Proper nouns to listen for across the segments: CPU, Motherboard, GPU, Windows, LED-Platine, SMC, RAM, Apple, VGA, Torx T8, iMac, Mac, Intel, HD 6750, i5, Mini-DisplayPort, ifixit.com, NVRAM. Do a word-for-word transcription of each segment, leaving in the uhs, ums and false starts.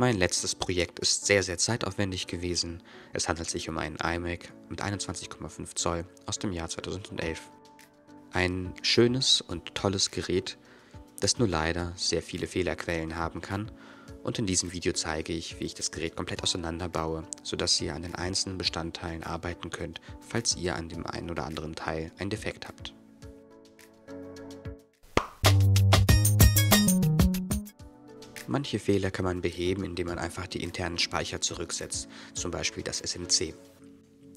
Mein letztes Projekt ist sehr, sehr zeitaufwendig gewesen. Es handelt sich um einen iMac mit einundzwanzig Komma fünf Zoll aus dem Jahr zweitausendelf. Ein schönes und tolles Gerät, das nur leider sehr viele Fehlerquellen haben kann. Und in diesem Video zeige ich, wie ich das Gerät komplett auseinanderbaue, sodass ihr an den einzelnen Bestandteilen arbeiten könnt, falls ihr an dem einen oder anderen Teil einen Defekt habt. Manche Fehler kann man beheben, indem man einfach die internen Speicher zurücksetzt, zum Beispiel das S M C.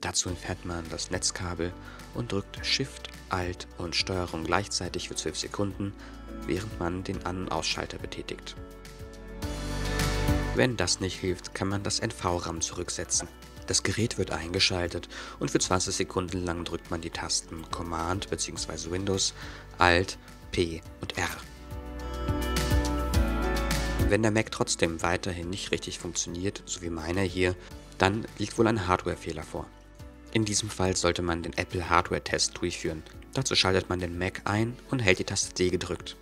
Dazu entfernt man das Netzkabel und drückt Shift, Alt und Steuerung gleichzeitig für zwölf Sekunden, während man den An- und Ausschalter betätigt. Wenn das nicht hilft, kann man das N V RAM zurücksetzen. Das Gerät wird eingeschaltet und für zwanzig Sekunden lang drückt man die Tasten Command bzw. Windows, Alt, P und R. Wenn der Mac trotzdem weiterhin nicht richtig funktioniert, so wie meiner hier, dann liegt wohl ein Hardwarefehler vor. In diesem Fall sollte man den Apple Hardware-Test durchführen. Dazu schaltet man den Mac ein und hält die Taste D gedrückt.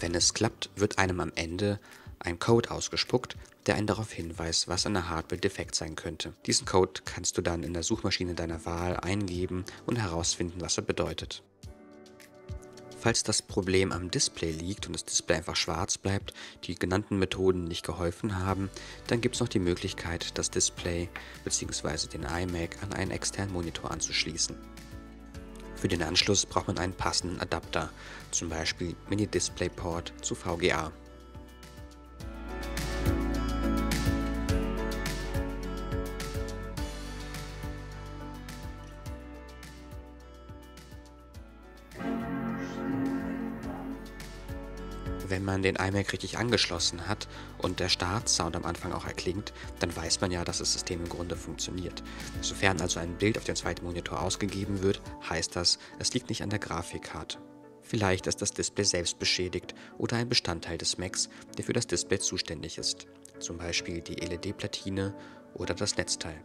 Wenn es klappt, wird einem am Ende ein Code ausgespuckt, der einen darauf hinweist, was an der Hardware defekt sein könnte. Diesen Code kannst du dann in der Suchmaschine deiner Wahl eingeben und herausfinden, was er bedeutet. Falls das Problem am Display liegt und das Display einfach schwarz bleibt, die genannten Methoden nicht geholfen haben, dann gibt es noch die Möglichkeit, das Display bzw. den iMac an einen externen Monitor anzuschließen. Für den Anschluss braucht man einen passenden Adapter, zum Beispiel Mini-DisplayPort zu V G A. Wenn man den iMac richtig angeschlossen hat und der Startsound am Anfang auch erklingt, dann weiß man ja, dass das System im Grunde funktioniert. Sofern also ein Bild auf dem zweiten Monitor ausgegeben wird, heißt das, es liegt nicht an der Grafikkarte. Vielleicht ist das Display selbst beschädigt oder ein Bestandteil des Macs, der für das Display zuständig ist, zum Beispiel die L E D-Platine oder das Netzteil.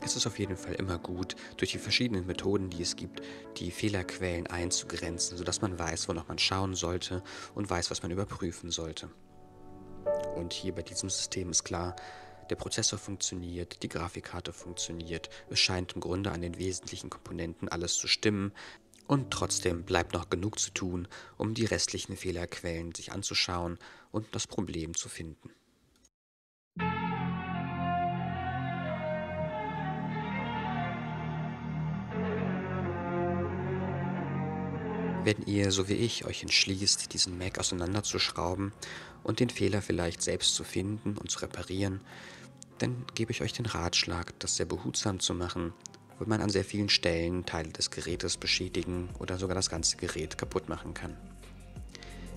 Es ist auf jeden Fall immer gut, durch die verschiedenen Methoden, die es gibt, die Fehlerquellen einzugrenzen, sodass man weiß, wonach man schauen sollte und weiß, was man überprüfen sollte. Und hier bei diesem System ist klar, der Prozessor funktioniert, die Grafikkarte funktioniert, es scheint im Grunde an den wesentlichen Komponenten alles zu stimmen und trotzdem bleibt noch genug zu tun, um die restlichen Fehlerquellen sich anzuschauen und das Problem zu finden. Wenn ihr, so wie ich, euch entschließt, diesen Mac auseinanderzuschrauben und den Fehler vielleicht selbst zu finden und zu reparieren, dann gebe ich euch den Ratschlag, das sehr behutsam zu machen, weil man an sehr vielen Stellen Teile des Gerätes beschädigen oder sogar das ganze Gerät kaputt machen kann.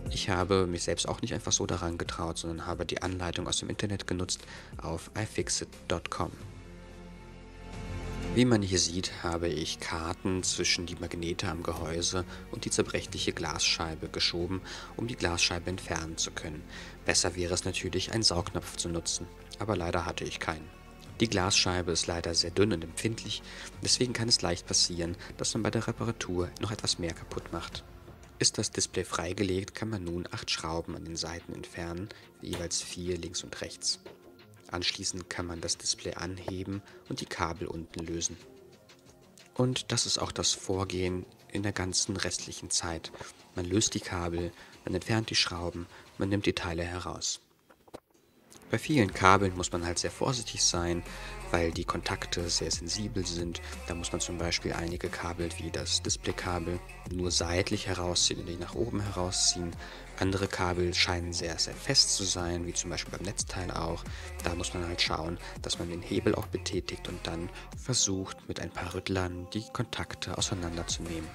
Ich habe mich selbst auch nicht einfach so daran getraut, sondern habe die Anleitung aus dem Internet genutzt auf i fixit punkt com. Wie man hier sieht, habe ich Karten zwischen die Magnete am Gehäuse und die zerbrechliche Glasscheibe geschoben, um die Glasscheibe entfernen zu können. Besser wäre es natürlich, einen Saugnapf zu nutzen, aber leider hatte ich keinen. Die Glasscheibe ist leider sehr dünn und empfindlich, deswegen kann es leicht passieren, dass man bei der Reparatur noch etwas mehr kaputt macht. Ist das Display freigelegt, kann man nun acht Schrauben an den Seiten entfernen, jeweils vier links und rechts. Anschließend kann man das Display anheben und die Kabel unten lösen. Und das ist auch das Vorgehen in der ganzen restlichen Zeit. Man löst die Kabel, man entfernt die Schrauben, man nimmt die Teile heraus. Bei vielen Kabeln muss man halt sehr vorsichtig sein, weil die Kontakte sehr sensibel sind. Da muss man zum Beispiel einige Kabel wie das Displaykabel nur seitlich herausziehen und nicht nach oben herausziehen. Andere Kabel scheinen sehr, sehr fest zu sein, wie zum Beispiel beim Netzteil auch. Da muss man halt schauen, dass man den Hebel auch betätigt und dann versucht, mit ein paar Rüttlern die Kontakte auseinanderzunehmen.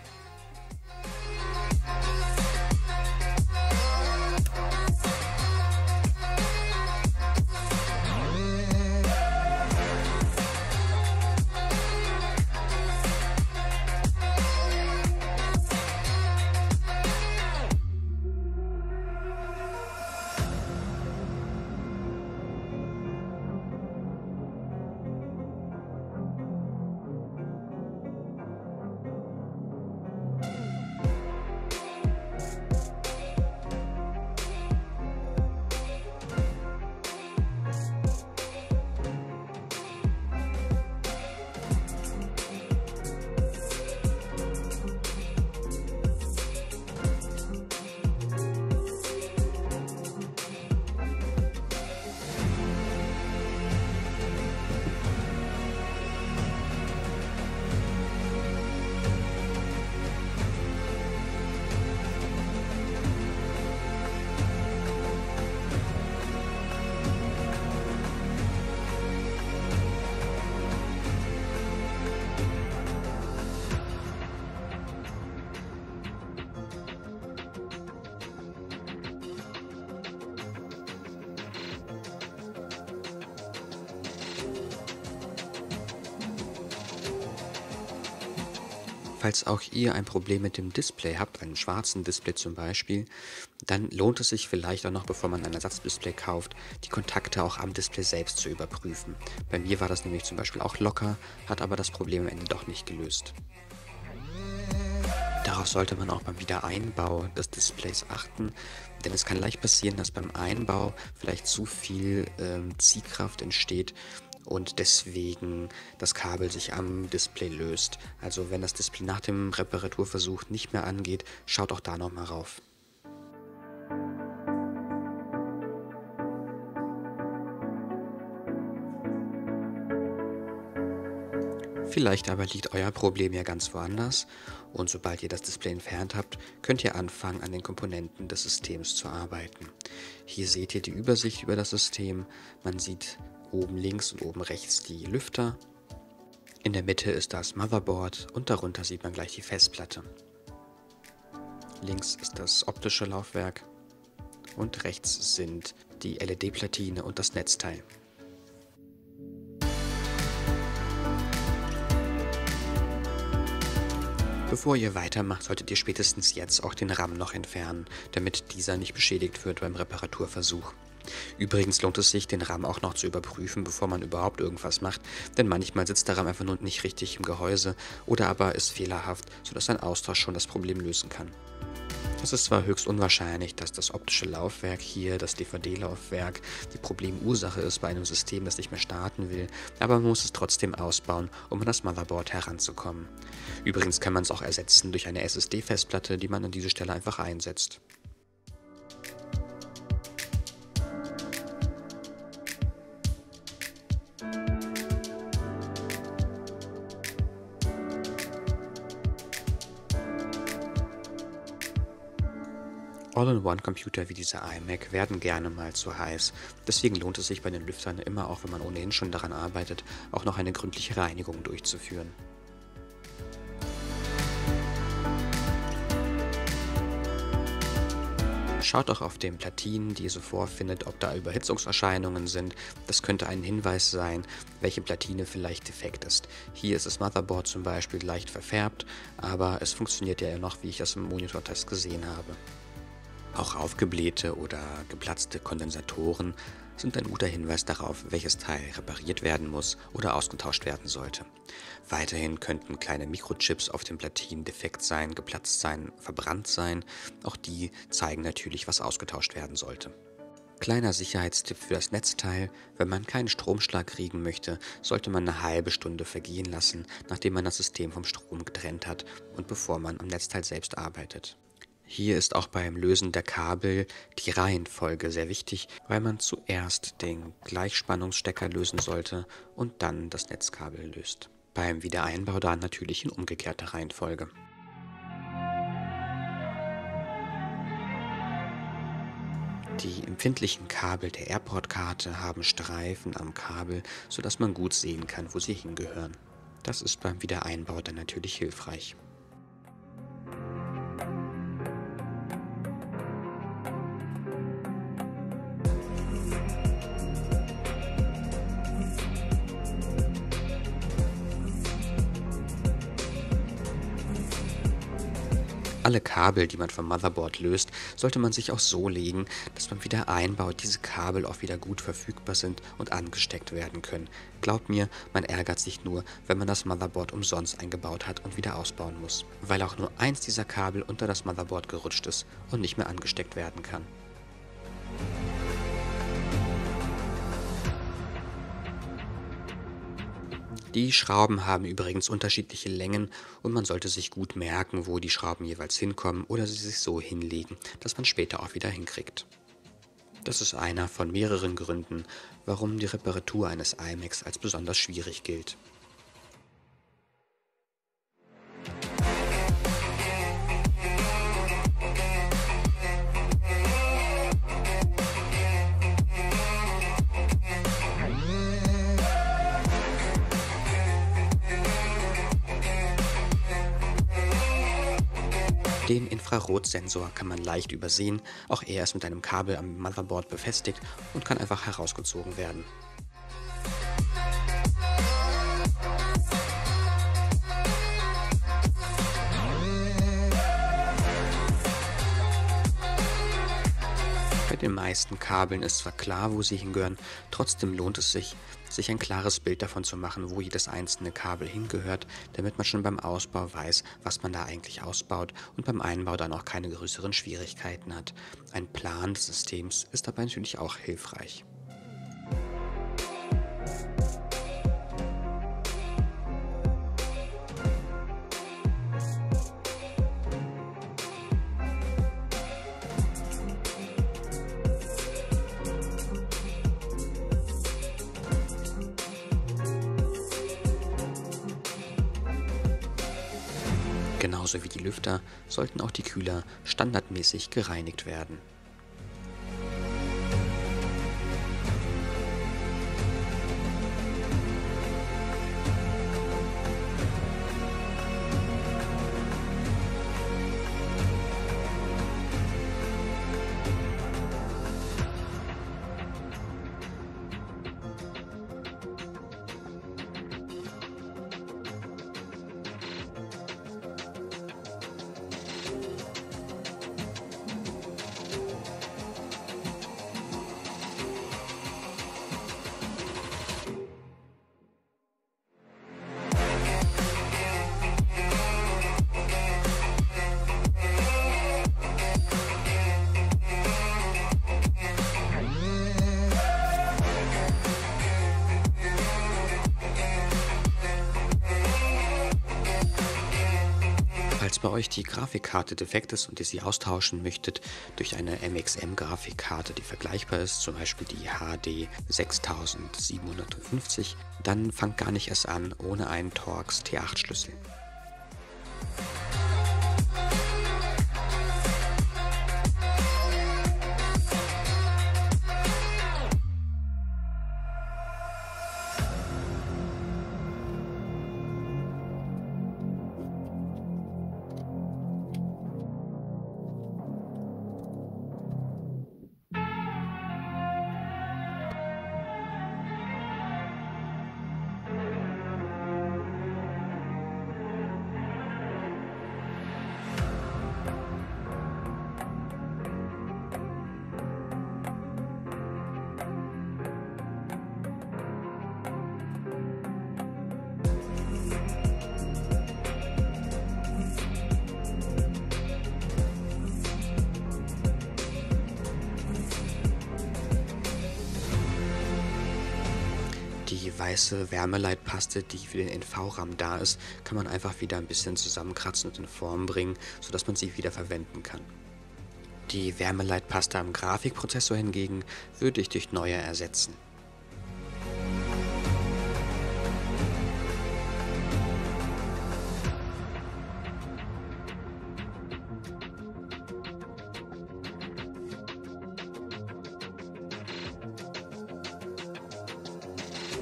falls auch ihr ein Problem mit dem Display habt, einem schwarzen Display zum Beispiel, dann lohnt es sich vielleicht auch noch, bevor man ein Ersatzdisplay kauft, die Kontakte auch am Display selbst zu überprüfen. Bei mir war das nämlich zum Beispiel auch locker, hat aber das Problem am Ende doch nicht gelöst. Darauf sollte man auch beim Wiedereinbau des Displays achten, denn es kann leicht passieren, dass beim Einbau vielleicht zu viel ähm, Ziehkraft entsteht und deswegen das Kabel sich am Display löst. Also wenn das Display nach dem Reparaturversuch nicht mehr angeht, schaut auch da nochmal rauf. Vielleicht aber liegt euer Problem ja ganz woanders und sobald ihr das Display entfernt habt, könnt ihr anfangen, an den Komponenten des Systems zu arbeiten. Hier seht ihr die Übersicht über das System. Man sieht oben links und oben rechts die Lüfter. In der Mitte ist das Motherboard und darunter sieht man gleich die Festplatte. Links ist das optische Laufwerk und rechts sind die L E D-Platine und das Netzteil. Bevor ihr weitermacht, solltet ihr spätestens jetzt auch den RAM noch entfernen, damit dieser nicht beschädigt wird beim Reparaturversuch. Übrigens lohnt es sich, den RAM auch noch zu überprüfen, bevor man überhaupt irgendwas macht, denn manchmal sitzt der RAM einfach nur nicht richtig im Gehäuse oder aber ist fehlerhaft, sodass ein Austausch schon das Problem lösen kann. Es ist zwar höchst unwahrscheinlich, dass das optische Laufwerk hier, das D V D-Laufwerk, die Problemursache ist bei einem System, das nicht mehr starten will, aber man muss es trotzdem ausbauen, um an das Motherboard heranzukommen. Übrigens kann man es auch ersetzen durch eine S S D-Festplatte, die man an diese Stelle einfach einsetzt. All-in-One-Computer wie dieser iMac werden gerne mal zu heiß. Deswegen lohnt es sich bei den Lüftern immer, auch wenn man ohnehin schon daran arbeitet, auch noch eine gründliche Reinigung durchzuführen. Schaut auch auf den Platinen, die ihr so vorfindet, ob da Überhitzungserscheinungen sind. Das könnte ein Hinweis sein, welche Platine vielleicht defekt ist. Hier ist das Motherboard zum Beispiel leicht verfärbt, aber es funktioniert ja noch, wie ich das im Monitortest gesehen habe. Auch aufgeblähte oder geplatzte Kondensatoren sind ein guter Hinweis darauf, welches Teil repariert werden muss oder ausgetauscht werden sollte. Weiterhin könnten kleine Mikrochips auf den Platinen defekt sein, geplatzt sein, verbrannt sein. Auch die zeigen natürlich, was ausgetauscht werden sollte. Kleiner Sicherheitstipp für das Netzteil: Wenn man keinen Stromschlag kriegen möchte, sollte man eine halbe Stunde vergehen lassen, nachdem man das System vom Strom getrennt hat und bevor man am Netzteil selbst arbeitet. Hier ist auch beim Lösen der Kabel die Reihenfolge sehr wichtig, weil man zuerst den Gleichspannungsstecker lösen sollte und dann das Netzkabel löst. Beim Wiedereinbau dann natürlich in umgekehrter Reihenfolge. Die empfindlichen Kabel der AirPort-Karte haben Streifen am Kabel, sodass man gut sehen kann, wo sie hingehören. Das ist beim Wiedereinbau dann natürlich hilfreich. Alle Kabel, die man vom Motherboard löst, sollte man sich auch so legen, dass beim Wiedereinbau diese Kabel auch wieder gut verfügbar sind und angesteckt werden können. Glaubt mir, man ärgert sich nur, wenn man das Motherboard umsonst eingebaut hat und wieder ausbauen muss, weil auch nur eins dieser Kabel unter das Motherboard gerutscht ist und nicht mehr angesteckt werden kann. Die Schrauben haben übrigens unterschiedliche Längen und man sollte sich gut merken, wo die Schrauben jeweils hinkommen oder sie sich so hinlegen, dass man später auch wieder hinkriegt. Das ist einer von mehreren Gründen, warum die Reparatur eines iMacs als besonders schwierig gilt. Den Infrarotsensor kann man leicht übersehen, auch er ist mit einem Kabel am Motherboard befestigt und kann einfach herausgezogen werden. Bei den meisten Kabeln ist zwar klar, wo sie hingehören, trotzdem lohnt es sich, sich ein klares Bild davon zu machen, wo jedes einzelne Kabel hingehört, damit man schon beim Ausbau weiß, was man da eigentlich ausbaut und beim Einbau dann auch keine größeren Schwierigkeiten hat. Ein Plan des Systems ist dabei natürlich auch hilfreich. Genauso wie die Lüfter sollten auch die Kühler standardmäßig gereinigt werden. Falls bei euch die Grafikkarte defekt ist und ihr sie austauschen möchtet durch eine M X M-Grafikkarte, die vergleichbar ist, zum Beispiel die H D sechstausendsiebenhundertfünfzig, dann fangt gar nicht erst an ohne einen Torx T acht Schlüssel. Die weiße Wärmeleitpaste, die für den N V RAM da ist, kann man einfach wieder ein bisschen zusammenkratzen und in Form bringen, sodass man sie wieder verwenden kann. Die Wärmeleitpaste am Grafikprozessor hingegen würde ich durch neue ersetzen.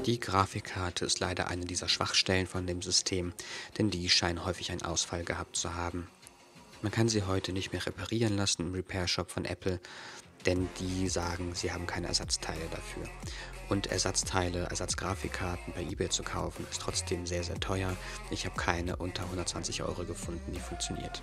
Die Grafikkarte ist leider eine dieser Schwachstellen von dem System, denn die scheinen häufig einen Ausfall gehabt zu haben. Man kann sie heute nicht mehr reparieren lassen im Repair-Shop von Apple, denn die sagen, sie haben keine Ersatzteile dafür. Und Ersatzteile, Ersatzgrafikkarten bei eBay zu kaufen, ist trotzdem sehr, sehr teuer. Ich habe keine unter hundertzwanzig Euro gefunden, die funktioniert.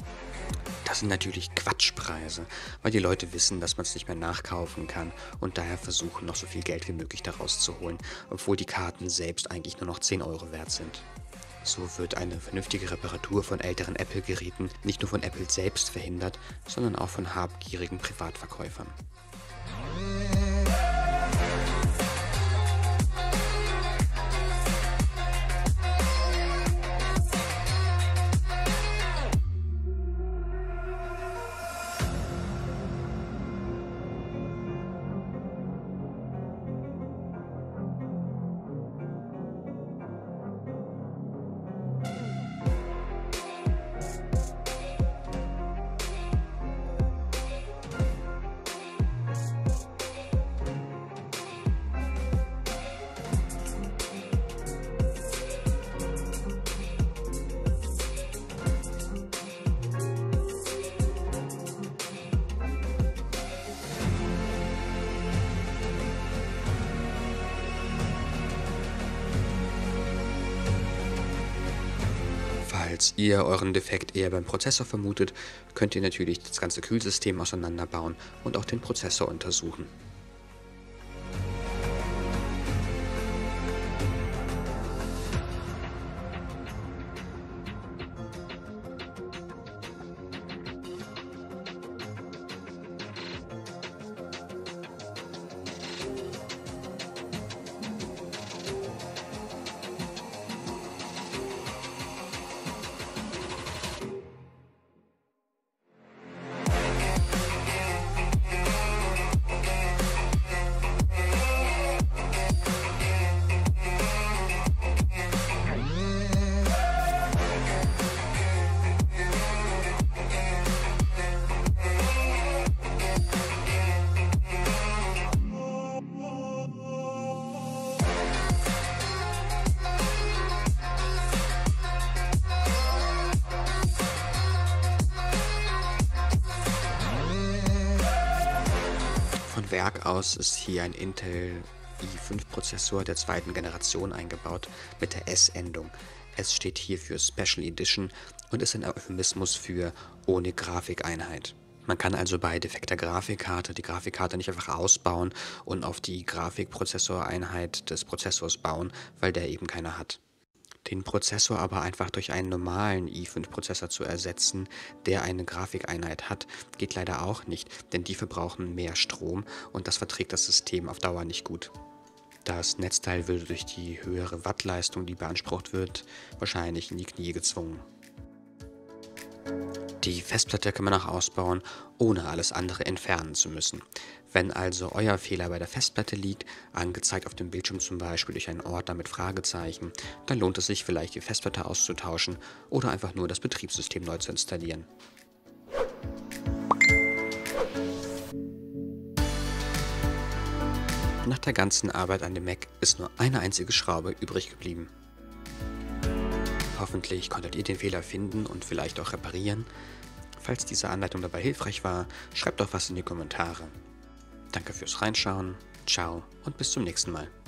Das sind natürlich Quatschpreise, weil die Leute wissen, dass man es nicht mehr nachkaufen kann und daher versuchen, noch so viel Geld wie möglich daraus zu holen, obwohl die Karten selbst eigentlich nur noch zehn Euro wert sind. So wird eine vernünftige Reparatur von älteren Apple-Geräten nicht nur von Apple selbst verhindert, sondern auch von habgierigen Privatverkäufern. Falls ihr euren Defekt eher beim Prozessor vermutet, könnt ihr natürlich das ganze Kühlsystem auseinanderbauen und auch den Prozessor untersuchen. Werk aus ist hier ein Intel i fünf Prozessor der zweiten Generation eingebaut mit der S-Endung. S steht hier für Special Edition und ist ein Euphemismus für ohne Grafikeinheit. Man kann also bei defekter Grafikkarte die Grafikkarte nicht einfach ausbauen und auf die Grafikprozessoreinheit des Prozessors bauen, weil der eben keine hat. Den Prozessor aber einfach durch einen normalen i fünf-Prozessor zu ersetzen, der eine Grafikeinheit hat, geht leider auch nicht, denn die verbrauchen mehr Strom und das verträgt das System auf Dauer nicht gut. Das Netzteil würde durch die höhere Wattleistung, die beansprucht wird, wahrscheinlich in die Knie gezwungen. Die Festplatte kann man auch ausbauen, ohne alles andere entfernen zu müssen. Wenn also euer Fehler bei der Festplatte liegt, angezeigt auf dem Bildschirm zum Beispiel durch einen Ordner mit Fragezeichen, dann lohnt es sich vielleicht, die Festplatte auszutauschen oder einfach nur das Betriebssystem neu zu installieren. Nach der ganzen Arbeit an dem Mac ist nur eine einzige Schraube übrig geblieben. Hoffentlich konntet ihr den Fehler finden und vielleicht auch reparieren. Falls diese Anleitung dabei hilfreich war, schreibt doch was in die Kommentare. Danke fürs Reinschauen, ciao und bis zum nächsten Mal.